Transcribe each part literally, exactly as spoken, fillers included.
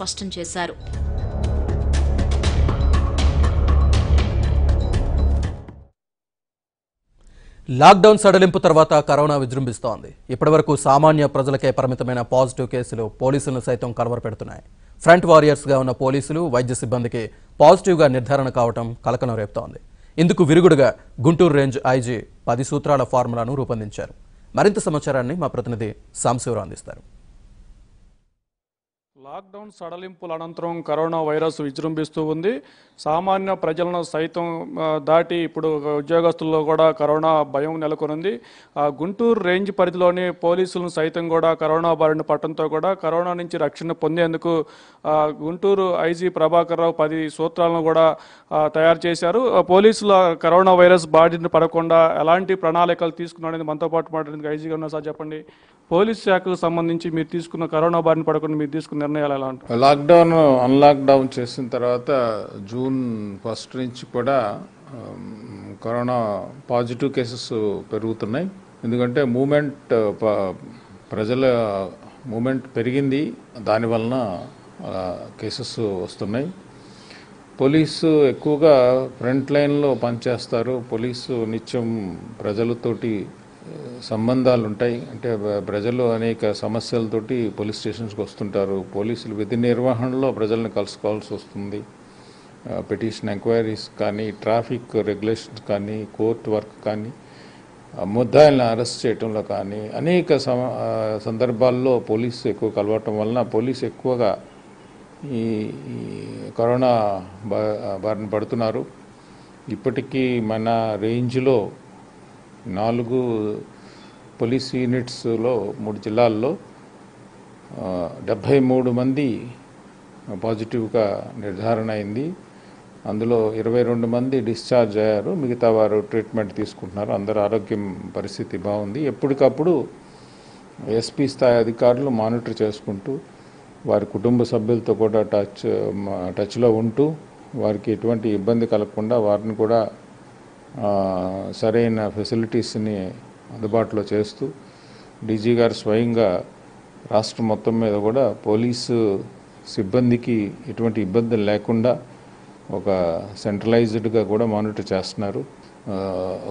స్పష్టం చేశారు. లాక్డౌన్ సడలింపు తర్వాత కరోనా విజృంభిస్తోంది. ఇప్పటివరకు సామాన్య ప్రజలకే పరిమితమైన పాజిటివ్ కేసులు పోలీసులను సైతం కలవరపెడుతున్నాయి. ఫ్రంట్ వారియర్స్గా ఉన్న పోలీసులు వైద్య సిబ్బందికి పాజిటివ్గా నిర్ధారణ కావడం కలకలం రేపుతోంది. ఇందుకు విరుగుడుగా గుంటూరు రేంజ్ ఐజీ పది సూత్రాల ఫార్ములాను రూపొందించారు. మరింత సమాచారాన్ని మా ప్రతినిధి సాంశివరావు అందిస్తారు. లాక్డౌన్ సడలింపుల అనంతరం కరోనా వైరస్ విజృంభిస్తూ ఉంది. సామాన్య ప్రజలను సైతం దాటి ఇప్పుడు ఉద్యోగస్తుల్లో కూడా కరోనా భయం నెలకొనింది. గుంటూరు రేంజ్ పరిధిలోని పోలీసులను సైతం కూడా కరోనా బారిన పట్టడంతో కూడా కరోనా నుంచి రక్షణ పొందేందుకు గుంటూరు ఐజీ ప్రభాకర్ రావు పది సూత్రాలను కూడా తయారు చేశారు. పోలీసుల కరోనా వైరస్ బారిన పడకుండా ఎలాంటి ప్రణాళికలు తీసుకున్నారనేది మనతో పాటు మాట్లాడేందుకు ఐజీ గారు సార్ చెప్పండి, పోలీస్ శాఖకు సంబంధించి మీరు తీసుకున్న కరోనా బారిన పడకుండా మీరు తీసుకున్న నిర్ణయాలు ఎలా ఉంటాయి? లాక్డౌన్ అన్లాక్డౌన్ చేసిన తర్వాత జూన్ ఫస్ట్ నుంచి కూడా కరోనా పాజిటివ్ కేసెస్ పెరుగుతున్నాయి. ఎందుకంటే మూమెంట్ ప్రజల మూమెంట్ పెరిగింది, దానివలన కేసెస్ వస్తున్నాయి. పోలీసు ఎక్కువగా ఫ్రంట్ లైన్లో పనిచేస్తారు. పోలీసు నిత్యం ప్రజలతోటి సంబంధాలు ఉంటాయి. అంటే ప్రజలు అనేక సమస్యలతోటి పోలీస్ స్టేషన్స్కి వస్తుంటారు. పోలీసులు విధి నిర్వహణలో ప్రజలను కలుసుకోవాల్సి వస్తుంది. పిటిషన్ ఎంక్వైరీస్ కానీ, ట్రాఫిక్ రెగ్యులేషన్స్ కానీ, కోర్ట్ వర్క్ కానీ, ముద్దాయిలను అరెస్ట్ చేయడంలో కానీ అనేక సందర్భాల్లో పోలీసు ఎక్కువ కలవటం వలన పోలీసు ఎక్కువగా ఈ కరోనా బారిన పడుతున్నారు. ఇప్పటికీ మన రేంజ్లో నాలుగు పోలీస్ యూనిట్స్లో మూడు జిల్లాల్లో డెబ్భై మూడు మంది పాజిటివ్గా నిర్ధారణ అయింది. అందులో ఇరవై రెండు మంది డిశ్చార్జ్ అయ్యారు, మిగతా వారు ట్రీట్మెంట్ తీసుకుంటున్నారు. అందరు ఆరోగ్యం పరిస్థితి బాగుంది. ఎప్పటికప్పుడు ఎస్పీ స్థాయి అధికారులు మానిటర్ చేసుకుంటూ వారి కుటుంబ సభ్యులతో కూడా టచ్ టచ్లో ఉంటూ వారికి ఎటువంటి ఇబ్బంది కలగకుండా వారిని కూడా సరైన ఫెసిలిటీస్ని అందుబాటులో చేస్తూ డీజీ గారు స్వయంగా రాష్ట్రం మొత్తం మీద కూడా పోలీసు సిబ్బందికి ఎటువంటి ఇబ్బందులు లేకుండా ఒక సెంట్రలైజ్డ్గా కూడా మానిటర్ చేస్తున్నారు.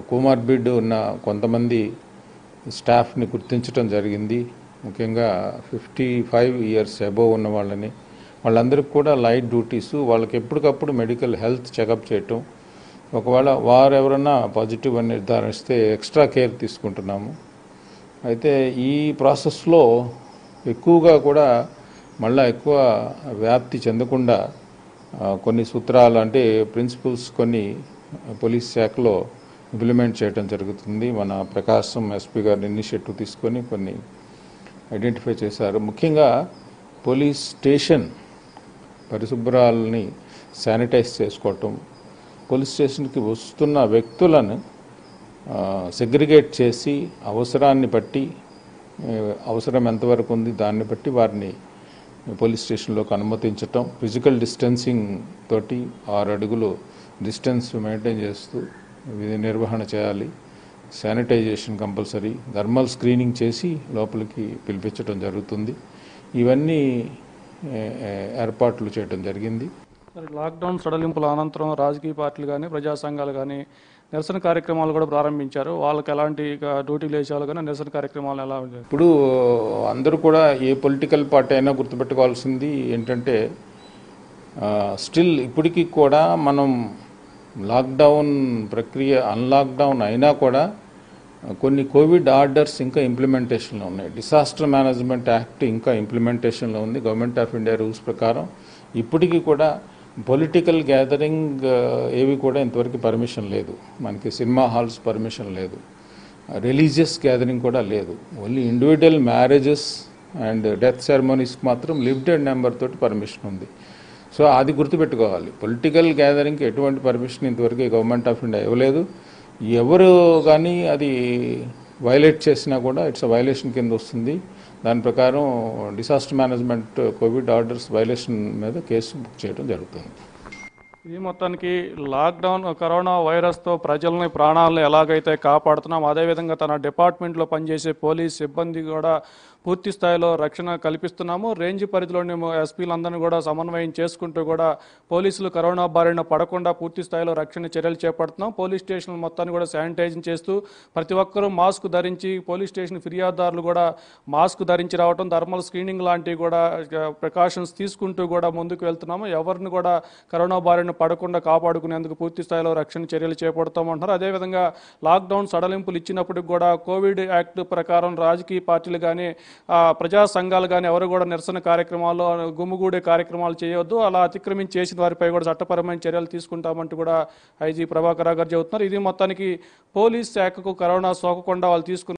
కోమార్బిడ్ ఉన్న కొంతమంది స్టాఫ్ని గుర్తించడం జరిగింది. ముఖ్యంగా ఫిఫ్టీ ఫైవ్ ఇయర్స్ అబోవ్ ఉన్న వాళ్ళని, వాళ్ళందరికీ కూడా లైట్ డ్యూటీసు, వాళ్ళకి ఎప్పటికప్పుడు మెడికల్ హెల్త్ చెకప్ చేయటం, ఒకవేళ వారు ఎవరన్నా పాజిటివ్ అని నిర్ధారిస్తే ఎక్స్ట్రా కేర్ తీసుకుంటున్నాము. అయితే ఈ ప్రాసెస్లో ఎక్కువగా కూడా మళ్ళీ ఎక్కువ వ్యాప్తి చెందకుండా కొన్ని సూత్రాలు అంటే ప్రిన్సిపల్స్ కొన్ని పోలీస్ శాఖలో ఇంప్లిమెంట్ చేయడం జరుగుతుంది. మన ప్రకాశం ఎస్పీ గారిని ఇనిషియేటివ్ తీసుకొని కొన్ని ఐడెంటిఫై చేశారు. ముఖ్యంగా పోలీస్ స్టేషన్ పరిశుభ్రాలని శానిటైజ్ చేసుకోవటం, పోలీస్ స్టేషన్కి వస్తున్న వ్యక్తులను సెగ్రిగేట్ చేసి అవసరాన్ని బట్టి, అవసరం ఎంతవరకు ఉంది దాన్ని బట్టి వారిని పోలీస్ స్టేషన్లోకి అనుమతించటం, ఫిజికల్ డిస్టెన్సింగ్ తోటి ఆరు అడుగులు డిస్టెన్స్ మెయింటైన్ చేస్తూ విధి నిర్వహణ చేయాలి. శానిటైజేషన్ కంపల్సరీ, థర్మల్ స్క్రీనింగ్ చేసి లోపలికి పిలిపించడం జరుగుతుంది. ఇవన్నీ ఏర్పాట్లు చేయడం జరిగింది. లాక్డౌన్ సడలింపుల అనంతరం రాజకీయ పార్టీలు కానీ, ప్రజా సంఘాలు కానీ నిరసన కార్యక్రమాలు కూడా ప్రారంభించారు. వాళ్ళకి ఎలాంటి డ్యూటీలు వేసేవాళ్ళు కానీ నిరసన కార్యక్రమాలు ఎలా ఉంటాయి? ఇప్పుడు అందరూ కూడా ఏ పొలిటికల్ పార్టీ అయినా గుర్తుపెట్టుకోవాల్సింది ఏంటంటే, స్టిల్ ఇప్పటికీ కూడా మనం లాక్డౌన్ ప్రక్రియ అన్లాక్డౌన్ అయినా కూడా కొన్ని కోవిడ్ ఆర్డర్స్ ఇంకా ఇంప్లిమెంటేషన్లో ఉన్నాయి. డిసాస్టర్ మేనేజ్మెంట్ యాక్ట్ ఇంకా ఇంప్లిమెంటేషన్లో ఉంది. గవర్నమెంట్ ఆఫ్ ఇండియా రూల్స్ ప్రకారం ఇప్పటికీ కూడా పొలిటికల్ గ్యాదరింగ్ ఏవి కూడా ఇంతవరకు పర్మిషన్ లేదు. మనకి సినిమా హాల్స్ పర్మిషన్ లేదు, రిలీజియస్ గ్యాదరింగ్ కూడా లేదు. Only individual marriages and death సెరమోనీస్కి మాత్రం లిమిటెడ్ నెంబర్ తోటి పర్మిషన్ ఉంది. సో అది గుర్తుపెట్టుకోవాలి. పొలిటికల్ గ్యాదరింగ్కి ఎటువంటి పర్మిషన్ ఇంతవరకు గవర్నమెంట్ ఆఫ్ ఇండియా ఇవ్వలేదు. ఎవరు కానీ అది వైలేట్ చేసినా కూడా ఇట్స్ అ వైలేషన్ కింద వస్తుంది. దాని ప్రకారం disaster management covid orders violation మీద కేసు బుక్ చేయడం జరుగుతుంది. ఇది మొత్తానికి లాక్డౌన్ కరోనా వైరస్తో ప్రజల్ని ప్రాణాలను ఎలాగైతే కాపాడుతున్నాం, అదేవిధంగా తన డిపార్ట్మెంట్లో పనిచేసే పోలీస్ సిబ్బంది కూడా పూర్తి స్థాయిలో రక్షణ కల్పిస్తున్నాము. రేంజ్ పరిధిలోనే ఎస్పీలందరినీ కూడా సమన్వయం చేసుకుంటూ కూడా పోలీసులు కరోనా బారిన పడకుండా పూర్తి స్థాయిలో రక్షణ చర్యలు చేపడుతున్నాం. పోలీస్ స్టేషన్ మొత్తాన్ని కూడా శానిటైజింగ్ చేస్తూ ప్రతి ఒక్కరూ మాస్క్ ధరించి, పోలీస్ స్టేషన్ ఫిర్యాదుదారులు కూడా మాస్క్ ధరించి రావడం, థర్మల్ స్క్రీనింగ్ లాంటివి కూడా ప్రికాషన్స్ తీసుకుంటూ కూడా ముందుకు వెళ్తున్నాము. ఎవరిని కూడా కరోనా బారిన పడకుండా కాపాడుకునేందుకు పూర్తి స్థాయిలో రక్షణ చర్యలు చేపడతామంటున్నారు. అదేవిధంగా లాక్డౌన్ సడలింపులు ఇచ్చినప్పుడు కూడా కోవిడ్ యాక్ట్ ప్రకారం రాజకీయ పార్టీలు కానీ ప్రజా సంఘాలు కానీ ఎవరు కూడా నిరసన కార్యక్రమాలు, గుమ్ముగూడే కార్యక్రమాలు చేయవద్దు. అలా అతిక్రమించి చేసిన వారిపై కూడా చట్టపరమైన చర్యలు తీసుకుంటామంటూ కూడా ఐజీ ప్రభాకర్ గారు చెబుతున్నారు. ఇది మొత్తానికి పోలీస్ శాఖకు కరోనా సోకకుండా వాళ్ళు తీసుకున్న